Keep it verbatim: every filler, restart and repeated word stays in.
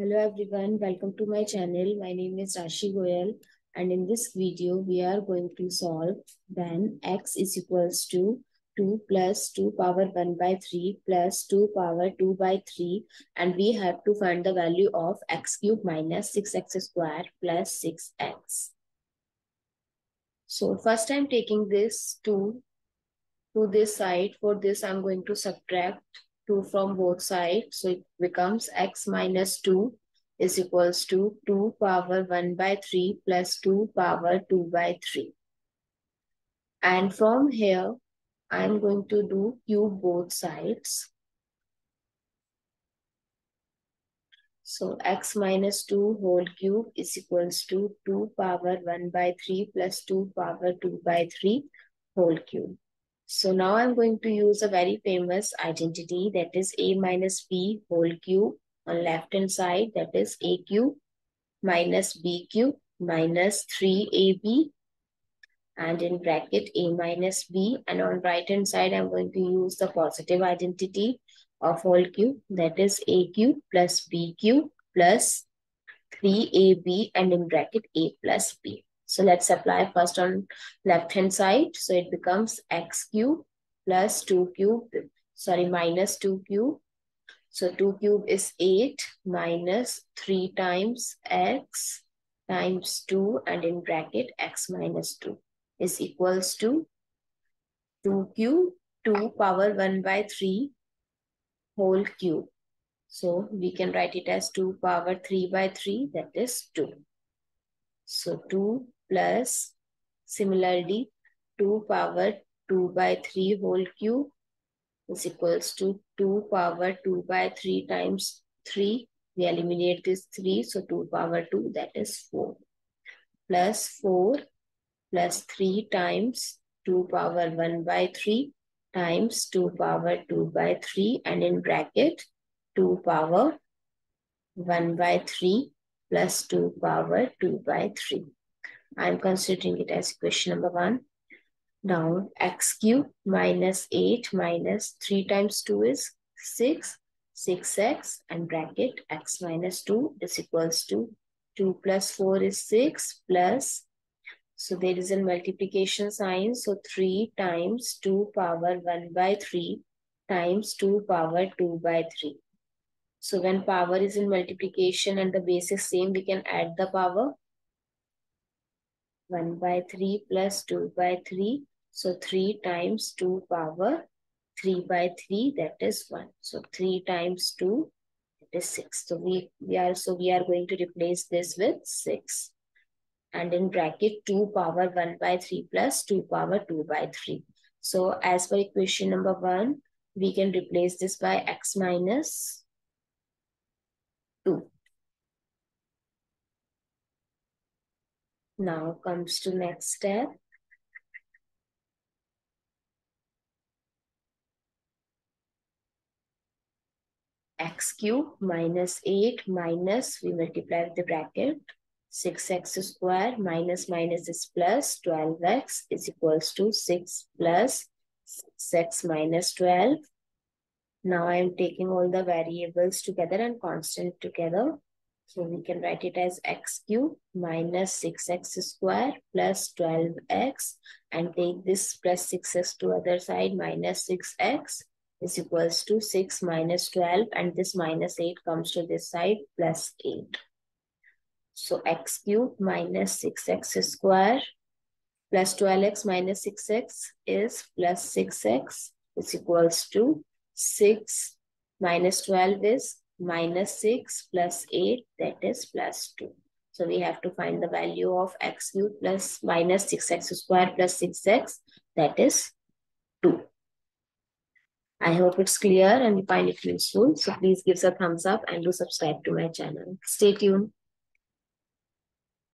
Hello everyone, welcome to my channel. My name is Rashi Goel and in this video we are going to solve then x is equals to two plus two power one by three plus two power two by three, and we have to find the value of x cube minus six x square plus six x. So first I am taking this two to this side. For this I am going to subtract two from both sides, so it becomes x minus two is equals to two power one by three plus two power two by three. And from here, I'm going to do cube both sides. So x minus two whole cube is equals to two power one by three plus two power two by three whole cube. So now I'm going to use a very famous identity, that is a minus b whole cube on left hand side, that is a cube minus b cube minus three a b, and in bracket a minus b, and on right hand side I'm going to use the positive identity of whole cube, that is a cube plus b cube plus three a b, and in bracket a plus b. So let's apply first on left-hand side. So it becomes x cube plus two cube, sorry, minus two cube. So two cube is eight minus three times x times two, and in bracket x minus two is equals to two cube, two power one by three whole cube. So we can write it as two power three by three, that is two. So two plus, similarly, two power two by three whole cube is equals to two power two by three times three. We eliminate this three. So two power two, that is four. Plus four plus three times two power one by three times two power two by three. And in bracket, two power one by three plus two power two by three. I'm considering it as question number one. Now, x cube minus eight minus three times two is six, six x, and bracket x minus two is equals to two plus four is six plus, so there is a multiplication sign, so three times two power one by three times two power two by three. So when power is in multiplication and the base is same, we can add the power. one by three plus two by three. So three times two power three by three, that is one. So three times two, that is six. So we, we are so we are going to replace this with six. And in bracket two power one by three plus two power two by three. So as per equation number one, we can replace this by x minus two. Now comes to next step. X cube minus eight minus, we multiply with the bracket, six x square minus minus is plus, twelve x is equals to six plus six x minus twelve. Now I am taking all the variables together and constant together. So we can write it as x cube minus six x square plus twelve x, and take this plus six x to other side, minus six x is equals to six minus twelve, and this minus eight comes to this side plus eight. So x cube minus six x square plus twelve x minus six x is plus six x is equals to six minus twelve is minus six plus eight, that is plus two. So we have to find the value of x cube plus minus six x square plus six x, that is two. I hope it's clear and you find it useful. So please give us a thumbs up and do subscribe to my channel. Stay tuned.